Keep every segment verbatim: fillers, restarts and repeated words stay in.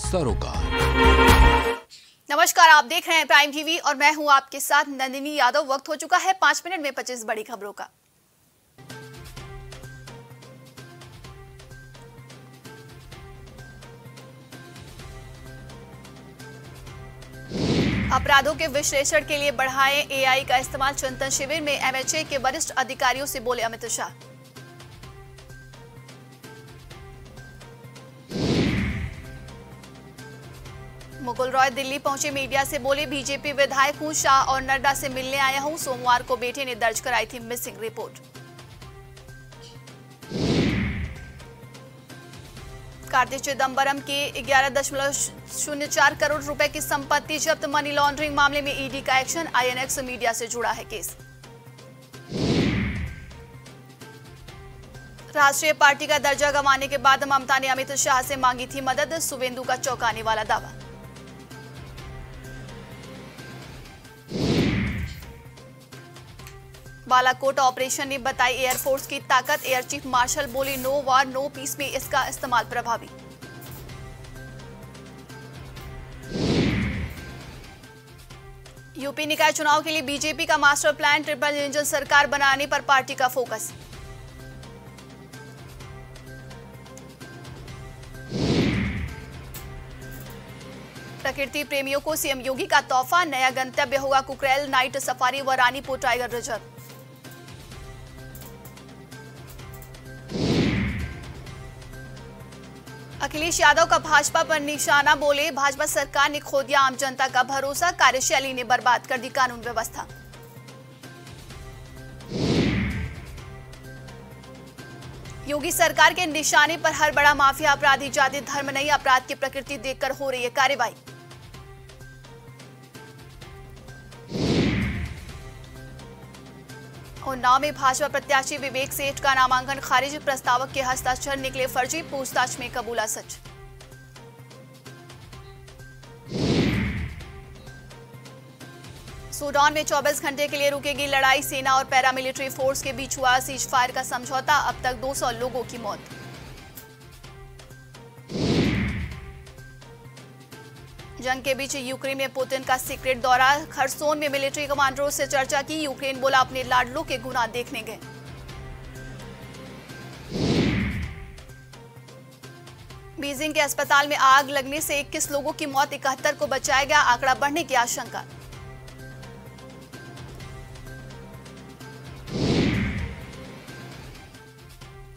सरोकार। नमस्कार, आप देख रहे हैं प्राइम टीवी और मैं हूं आपके साथ नंदिनी यादव। वक्त हो चुका है पांच मिनट में पच्चीस बड़ी खबरों का। अपराधों के विश्लेषण के लिए बढ़ाए एआई का इस्तेमाल चिंतन शिविर में एमएचए के वरिष्ठ अधिकारियों से बोले अमित शाह। मुगुल रॉय दिल्ली पहुंचे, मीडिया से बोले बीजेपी विधायक हूं, शाह और नड्डा से मिलने आया हूं। सोमवार को बेटे ने दर्ज कराई थी मिसिंग रिपोर्ट। कार्तिक चिदम्बरम के ग्यारह दशमलव शून्य चार करोड़ रुपए की संपत्ति जब्त, मनी लॉन्ड्रिंग मामले में ईडी का एक्शन, आईएनएक्स मीडिया से जुड़ा है केस। राष्ट्रीय पार्टी का दर्जा गंवाने के बाद ममता ने अमित शाह से मांगी थी मदद, शुभेंदु का चौंकाने वाला दावा। बालाकोट ऑपरेशन ने बताई एयरफोर्स की ताकत, एयर चीफ मार्शल बोले नो वार नो पीस में इसका इस्तेमाल प्रभावी। यूपी निकाय चुनाव के लिए बीजेपी का मास्टर प्लान, ट्रिपल इंजन सरकार बनाने पर पार्टी का फोकस। प्रकृति प्रेमियों को सीएम योगी का तोहफा, नया गंतव्य होगा कुकरेल नाइट सफारी व रानीपुर टाइगर रिजर्व। अखिलेश यादव का भाजपा पर निशाना, बोले भाजपा सरकार ने खो दिया आम जनता का भरोसा, कार्यशैली ने बर्बाद कर दी कानून व्यवस्था। योगी सरकार के निशाने पर हर बड़ा माफिया, अपराधी जाति धर्म नहीं, अपराध की प्रकृति देखकर हो रही है कार्रवाई। उन्नाव में भाजपा प्रत्याशी विवेक सेठ का नामांकन खारिज, प्रस्तावक के हस्ताक्षर निकले फर्जी, पूछताछ में कबूला सच। सूडान में चौबीस घंटे के लिए रुकेगी लड़ाई, सेना और पैरामिलिट्री फोर्स के बीच हुआ सीज फायर का समझौता, अब तक दो सौ लोगों की मौत। जंग के बीच यूक्रेन में पुतिन का सीक्रेट दौरा, खरसोन में मिलिट्री कमांडरों से चर्चा की, यूक्रेन बोला अपने लाडलों के गुनाह देखने गए। बीजिंग के अस्पताल में आग लगने से इक्कीस लोगों की मौत, इकहत्तर को बचाया गया, आंकड़ा बढ़ने की आशंका।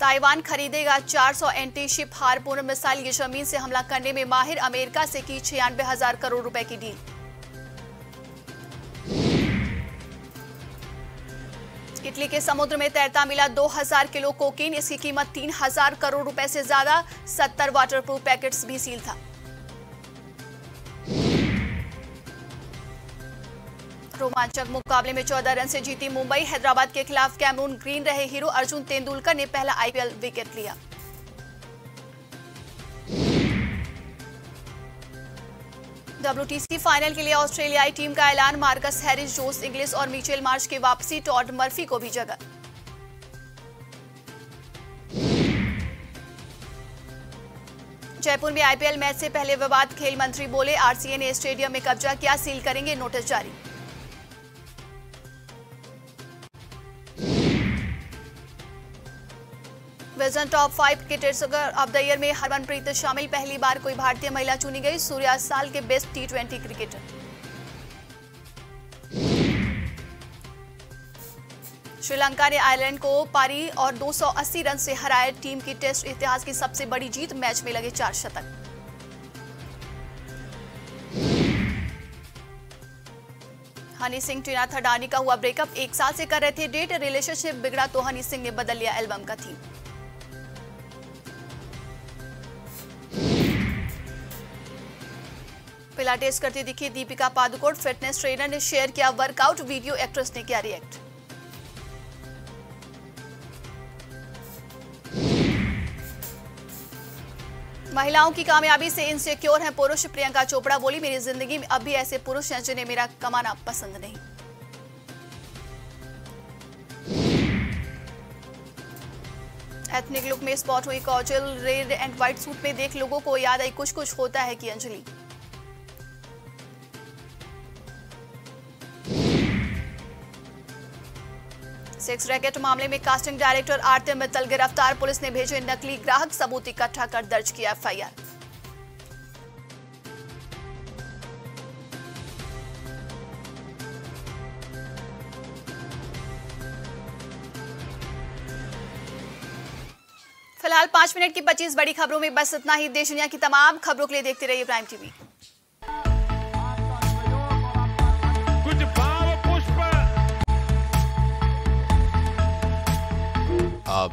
ताइवान खरीदेगा चार सौ एंटी शिप हारपून मिसाइल, ये जमीन से हमला करने में माहिर, अमेरिका से की छियानवे हजार करोड़ रुपए की डील। इटली के समुद्र में तैरता मिला दो हजार किलो कोकीन, इसकी कीमत तीन हजार करोड़ रुपए से ज्यादा, सत्तर वाटरप्रूफ पैकेट्स भी सील था। रोमांचक मुकाबले में चौदह रन से जीती मुंबई, हैदराबाद के खिलाफ कैमरून ग्रीन रहे हीरो, अर्जुन तेंदुलकर ने पहला आईपीएल विकेट लिया। डब्ल्यूटीसी फाइनल के लिए ऑस्ट्रेलियाई टीम का ऐलान, मार्कस हैरिस, जोस इंग्लिश और मिशेल मार्श की वापसी, टॉड मर्फी को भी जगह। जयपुर में आईपीएल मैच से पहले विवाद, खेल मंत्री बोले आरसीए ने स्टेडियम में कब्जा किया, सील करेंगे, नोटिस जारी। Wisden top five cricketer of the year में हरमनप्रीत शामिल, पहली बार कोई भारतीय महिला चुनी गई, सूर्या साल के best T twenty cricketer. Sri Lanka ने आयरलैंड को पारी और दो सौ अस्सी रन से हराया, टीम की टेस्ट इतिहास की सबसे बड़ी जीत, मैच में लगे चार शतक। हनी सिंह टिनाथ अडानी का हुआ ब्रेकअप, एक साल से कर रहे थे डेट, रिलेशनशिप बिगड़ा तो हनी सिंह ने बदल लिया एल्बम का थीम। पिलाटेस करती दिखी दीपिका पादुकोण, फिटनेस ट्रेनर ने शेयर किया वर्कआउट वीडियो, एक्ट्रेस ने किया रिएक्ट। महिलाओं की कामयाबी से इनसिक्योर हैं पुरुष, प्रियंका चोपड़ा बोली मेरी जिंदगी में अब भी ऐसे पुरुष हैं जिन्हें मेरा कमाना पसंद नहीं। एथनिक लुक में स्पॉट हुई causal, red and white suit में देख लोगों को याद आई कुछ कुछ होता है की अंजलि। सेक्स रैकेट मामले में कास्टिंग डायरेक्टर आरती मित्तल गिरफ्तार, पुलिस ने भेजे नकली ग्राहक, सबूत इकट्ठा कर दर्ज किया एफ आई आर। फिलहाल पांच मिनट की पच्चीस बड़ी खबरों में बस इतना ही। देश दुनिया की तमाम खबरों के लिए देखते रहिए प्राइम टीवी। आप